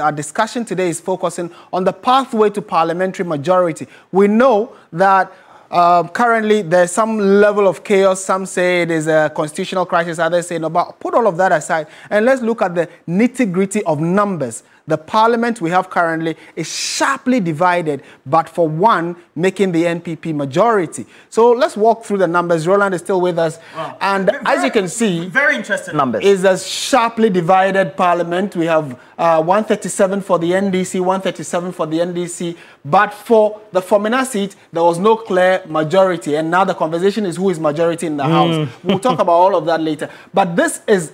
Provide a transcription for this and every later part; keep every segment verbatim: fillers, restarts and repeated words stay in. Our discussion today is focusing on the pathway to parliamentary majority. We know that uh, currently there's some level of chaos. Some say it is a constitutional crisis. Others say no, but put all of that aside and let's look at the nitty-gritty of numbers. The parliament we have currently is sharply divided, but for one, making the N P P majority. So let's walk through the numbers. Roland is still with us. Wow. And very, as you can see, very interesting numbers. Is a sharply divided parliament. We have uh, one thirty-seven for the N D C, one thirty-seven for the N D C. But for the Fomina seat, there was no clear majority. And now the conversation is who is majority in the mm. House. We'll talk about all of that later. But this is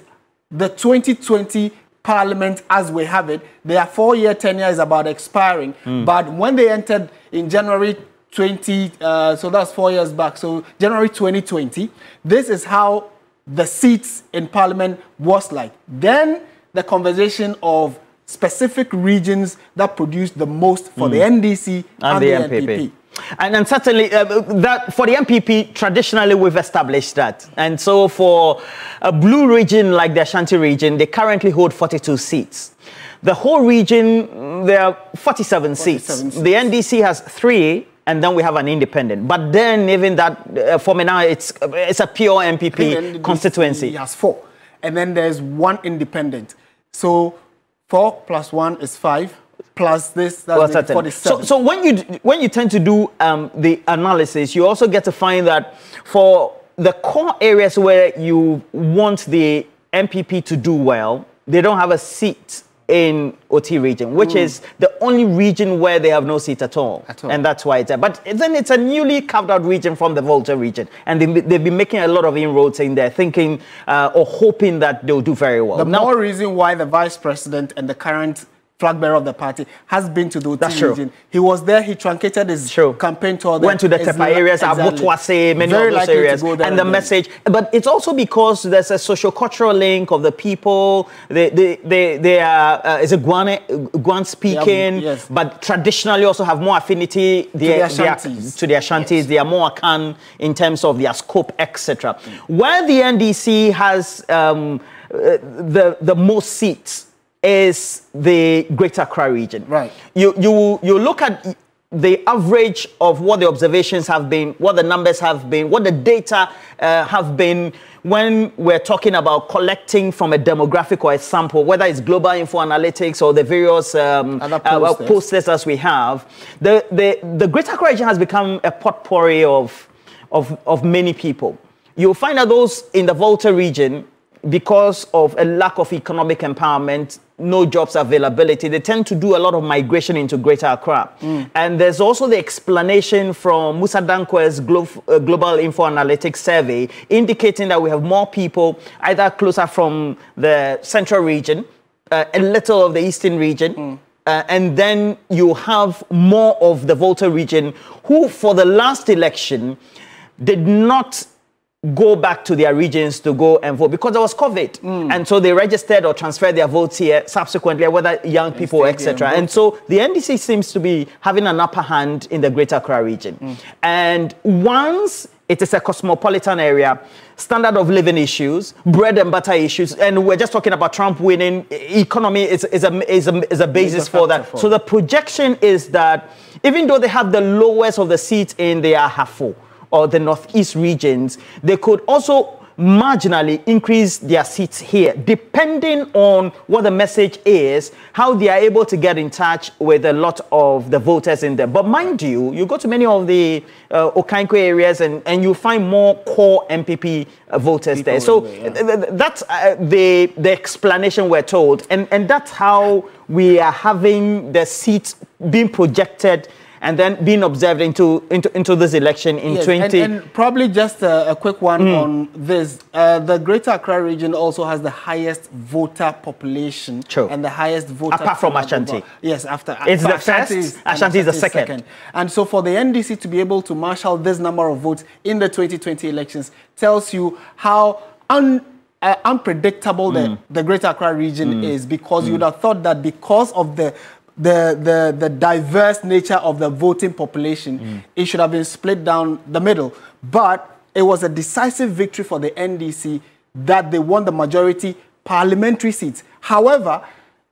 the twenty twenty Parliament as we have it. Their four-year tenure is about expiring. Mm. But when they entered in January twenty, uh, so that's four years back, so January twenty twenty, this is how the seats in Parliament was like. Then the conversation of specific regions that produced the most for mm. the N D C and, and the, the M P P. M P P. And, and certainly, uh, that for the M P P, traditionally we've established that. And so for a blue region like the Ashanti region, they currently hold forty-two seats. The whole region, there are forty-seven, forty-seven seats. seats. The N D C has three, and then we have an independent. But then even that, uh, for me now, it's, it's a pure M P P constituency. It has four. And then there's one independent. So four plus one is five. Plus this, that's well, forty-seven. So, so when you when you tend to do um, the analysis, you also get to find that for the core areas where you want the M P P to do well, they don't have a seat in O T region, which mm. is the only region where they have no seat at all. At all. And that's why it's there. But then it's a newly carved out region from the Volta region. And they, they've been making a lot of inroads in there, thinking uh, or hoping that they'll do very well. The now, more reason why the vice president and the current flag bearer of the party has been to the O T That's region. True. He was there. He truncated his true. campaign to other. Went to the Tepa areas, exactly. Abotwase, many Very of those areas, and, and the message. But it's also because there's a socio-cultural link of the people. They, they, they, they are uh, is a Guan speaking, yes. but traditionally also have more affinity they, to the Ashantis. Are, to the Ashantis, yes. They are more akin in terms of their scope, et cetera. Mm. Where the N D C has um, the the most seats is the Greater Accra region. Right. You, you, you look at the average of what the observations have been, what the numbers have been, what the data uh, have been when we're talking about collecting from a demographic or a sample, whether it's Global Info Analytics or the various um, posters. Uh, posters as we have. The, the, the Greater Accra region has become a potpourri of, of, of many people. You'll find that those in the Volta region, because of a lack of economic empowerment, no jobs availability, they tend to do a lot of migration into Greater Accra. Mm. And there's also the explanation from Musa Dankwe's Glo uh, Global Info Analytics survey, indicating that we have more people either closer from the central region, uh, a little of the eastern region, mm. uh, and then you have more of the Volta region, who for the last election did not go back to their regions to go and vote because there was COVID. Mm. And so they registered or transferred their votes here subsequently, whether young and people, et cetera. And so the N D C seems to be having an upper hand in the Greater Accra region. Mm. And once it is a cosmopolitan area, standard of living issues, bread and butter issues, and we're just talking about Trump winning, economy is, is, a, is, a, is a basis for that. For. So the projection is that even though they have the lowest of the seats in the Ahafo, or the northeast regions, they could also marginally increase their seats here, depending on what the message is, how they are able to get in touch with a lot of the voters in there. But mind you, you go to many of the uh, Okankwo areas and, and you find more core M P P uh, voters People there. So there, yeah. th th that's uh, the, the explanation we're told. And, and that's how we are having the seats being projected and then being observed into into, into this election in yes, twenty... And, and probably just a, a quick one mm. on this. Uh, the Greater Accra region also has the highest voter population. True. And the highest voter... Apart from Ashanti. Over. Yes, after... It's the Ashanti first, is, Ashanti is the second. second. And so for the N D C to be able to marshal this number of votes in the twenty twenty elections tells you how... Un Uh, unpredictable mm. the, the Greater Accra region mm. is, because mm. you would have thought that because of the the the, the diverse nature of the voting population, mm. it should have been split down the middle. But it was a decisive victory for the N D C that they won the majority parliamentary seats. However,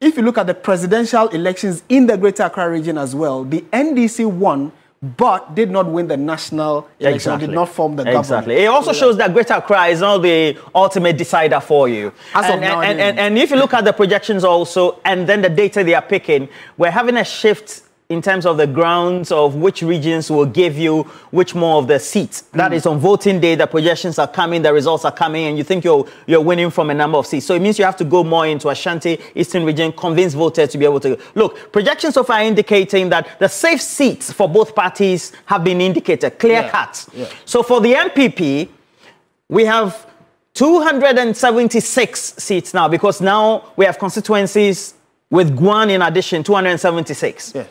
if you look at the presidential elections in the Greater Accra region as well, the N D C won, but did not win the national election, exactly. did not form the government. Exactly. It also so shows that Greater Accra is not the ultimate decider for you. As and, of now and, and, and if you look at the projections also, and then the data they are picking, we're having a shift in terms of the grounds of which regions will give you which more of the seats. That mm. is on voting day, the projections are coming, the results are coming, and you think you're, you're winning from a number of seats. So it means you have to go more into Ashanti, Eastern region, convince voters to be able to... Look, projections so far are indicating that the safe seats for both parties have been indicated, clear yeah. cut. Yeah. So for the M P P, we have two hundred seventy-six seats now, because now we have constituencies with Gwan in addition, two hundred seventy-six. Yes.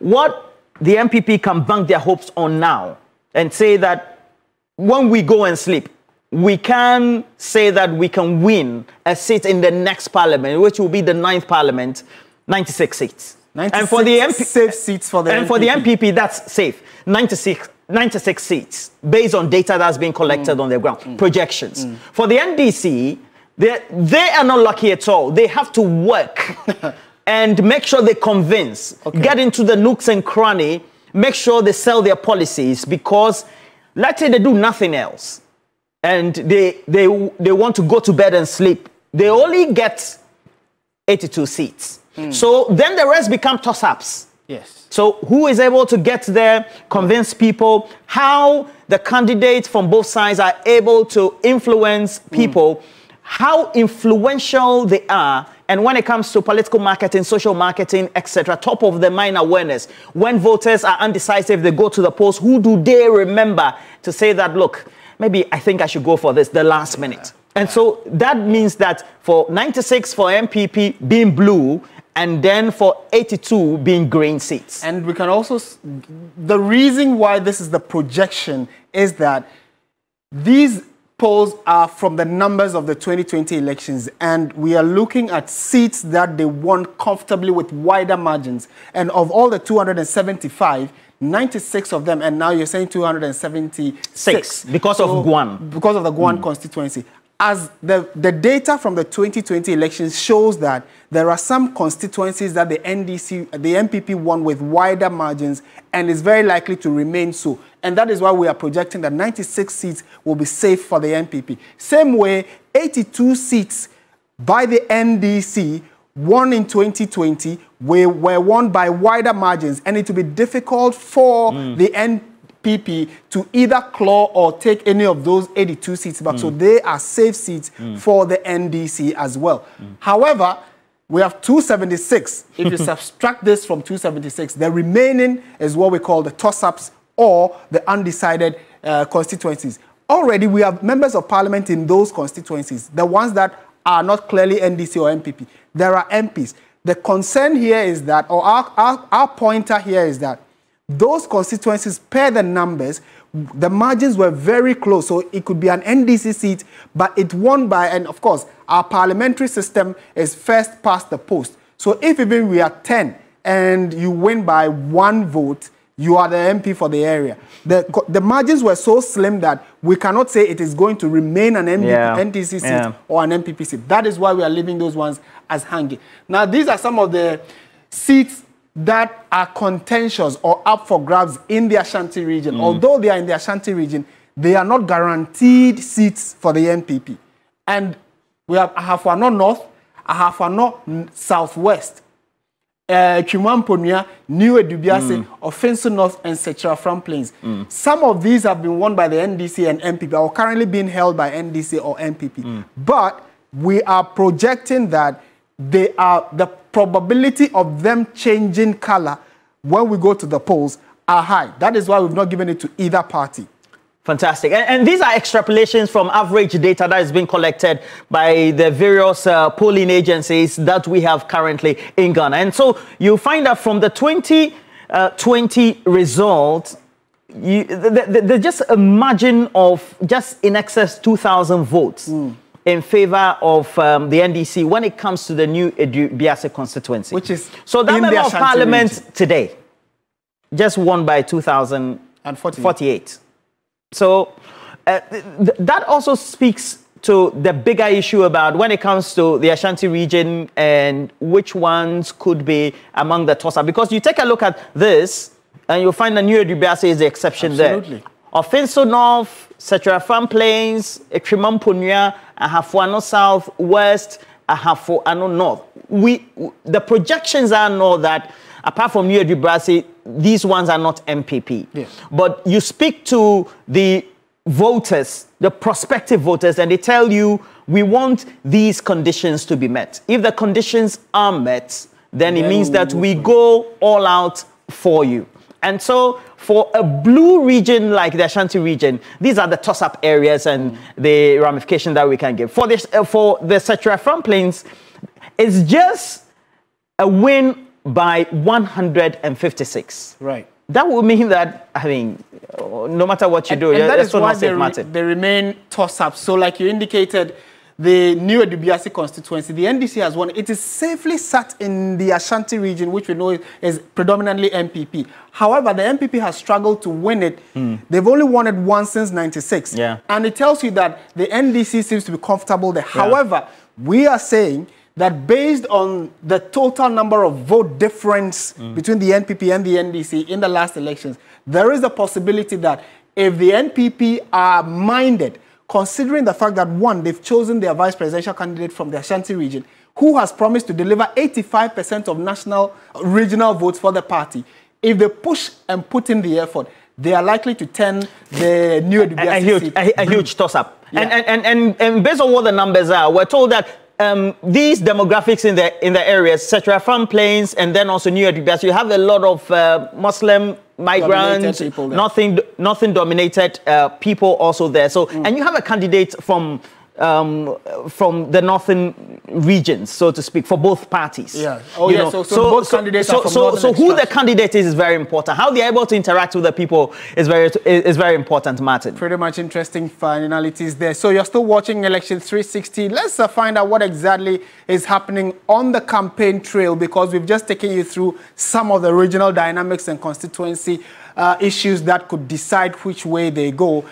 What the M P P can bank their hopes on now and say that when we go and sleep, we can say that we can win a seat in the next parliament, which will be the ninth parliament, ninety-six seats. ninety-six and for the M P P, safe seats for the and M P P. For the M P P, that's safe. ninety-six, ninety-six seats based on data that's being collected mm. on the ground, mm. projections. Mm. For the N D C, they they are not lucky at all. They have to work. And make sure they convince, okay. get into the nooks and cranny, make sure they sell their policies, because let's say they do nothing else and they, they, they want to go to bed and sleep. They only get eighty-two seats. Mm. So then the rest become toss-ups. Yes. So who is able to get there, convince people, how the candidates from both sides are able to influence people, mm. how influential they are. And when it comes to political marketing, social marketing, et cetera, top of the mind awareness, when voters are undecisive, they go to the polls, who do they remember to say that, look, maybe I think I should go for this, the last minute. And so that means that for ninety-six, for M P P being blue, and then for eighty-two being green seats. And we can also, the reason why this is the projection is that these polls are from the numbers of the twenty twenty elections, and we are looking at seats that they won comfortably with wider margins. And of all the two hundred seventy-five, ninety-six of them, and now you're saying two hundred seventy-six. Six, because so, of Gwan. Because of the Gwan mm. constituency. As the, the data from the twenty twenty elections shows that there are some constituencies that the N D C, the M P P won with wider margins and is very likely to remain so. And that is why we are projecting that ninety-six seats will be safe for the M P P. Same way, eighty-two seats by the N D C won in twenty twenty were, were won by wider margins, and it will be difficult for mm. the N P P to either claw or take any of those eighty-two seats back. Mm. So they are safe seats mm. for the N D C as well. Mm. However, we have two hundred seventy-six. If you subtract this from two hundred seventy-six, the remaining is what we call the toss-ups or the undecided uh, constituencies. Already, we have members of parliament in those constituencies, the ones that are not clearly N D C or M P P. There are M Ps. The concern here is that, or our, our, our pointer here is that, those constituencies, per the numbers, the margins were very close. So it could be an N D C seat, but it won by, and of course, our parliamentary system is first past the post. So if even we are ten and you win by one vote, you are the M P for the area. The, the margins were so slim that we cannot say it is going to remain an M P, yeah. N D C seat yeah. or an M P P seat. That is why we are leaving those ones as hanging. Now, these are some of the seats that are contentious or up for grabs in the Ashanti region. Mm. Although they are in the Ashanti region, they are not guaranteed seats for the N P P. And we have Ahafo Ano North, Ahafo Ano Southwest, uh, Ekrimonpunia, New Edubiase, mm. Offinso North, and Setraafan Plains. Mm. Some of these have been won by the N D C and M P P, or currently being held by N D C or M P P. Mm. But we are projecting that they are, the probability of them changing color when we go to the polls are high. That is why we've not given it to either party. Fantastic. And, and these are extrapolations from average data that is being collected by the various uh, polling agencies that we have currently in Ghana. And so you find that from the twenty twenty results, you, th th there's just a margin of just in excess two thousand votes. Mm. In favor of um, the N D C when it comes to the New Edubiase constituency. Which is so that member of parliament region. Today just won by two thousand forty-eight. So uh, th th that also speaks to the bigger issue about when it comes to the Ashanti region and which ones could be among the toss-up. Because you take a look at this, and you'll find that New Edubiase is the exception. Absolutely. There. Offinso North, Setraafan Plains, Ekrimonpunia, Ahafo Ano Southwest, Ahafo Ano North. We, the projections are not that, apart from New Edubiase, these ones are not M P P. Yes. But you speak to the voters, the prospective voters, and they tell you, we want these conditions to be met. If the conditions are met, then yeah, it means that we go all out for you. And so for a blue region like the Ashanti region, these are the toss-up areas and mm. the ramification that we can give. For, this, uh, for the Setraafan Plains, it's just a win by one hundred fifty-six. Right. That would mean that, I mean, no matter what you do, and, and that is why they, re they remain toss-ups. So like you indicated, the New Edubiase constituency, the N D C has won. It is safely sat in the Ashanti region, which we know is predominantly M P P. However, the M P P has struggled to win it. Mm. They've only won it once since ninety-six. Yeah. And it tells you that the N D C seems to be comfortable there. Yeah. However, we are saying that based on the total number of vote difference mm. between the N P P and the N D C in the last elections, there is the possibility that if the N P P are minded, considering the fact that, one, they've chosen their vice presidential candidate from the Ashanti region, who has promised to deliver eighty-five percent of national regional votes for the party. If they push and put in the effort, they are likely to turn the New Edubiase a, a, a huge toss-up. Yeah. And, and, and, and based on what the numbers are, we're told that um, these demographics in the, in the areas, Setraafan Plains, and then also New Edubiase, you have a lot of uh, Muslim migrants, nothing, nothing dominated uh, people also there. So, mm. and you have a candidate from um, from the northern regions, so to speak, for both parties. Yeah. Oh, you yeah. Know. So, so, so both so, candidates so, are from so, so who the candidate is is very important. How they are able to interact with the people is very is very important, Martin. Pretty much interesting finalities there. So you're still watching Election three sixty. Let's uh, find out what exactly is happening on the campaign trail, because we've just taken you through some of the regional dynamics and constituency uh, issues that could decide which way they go.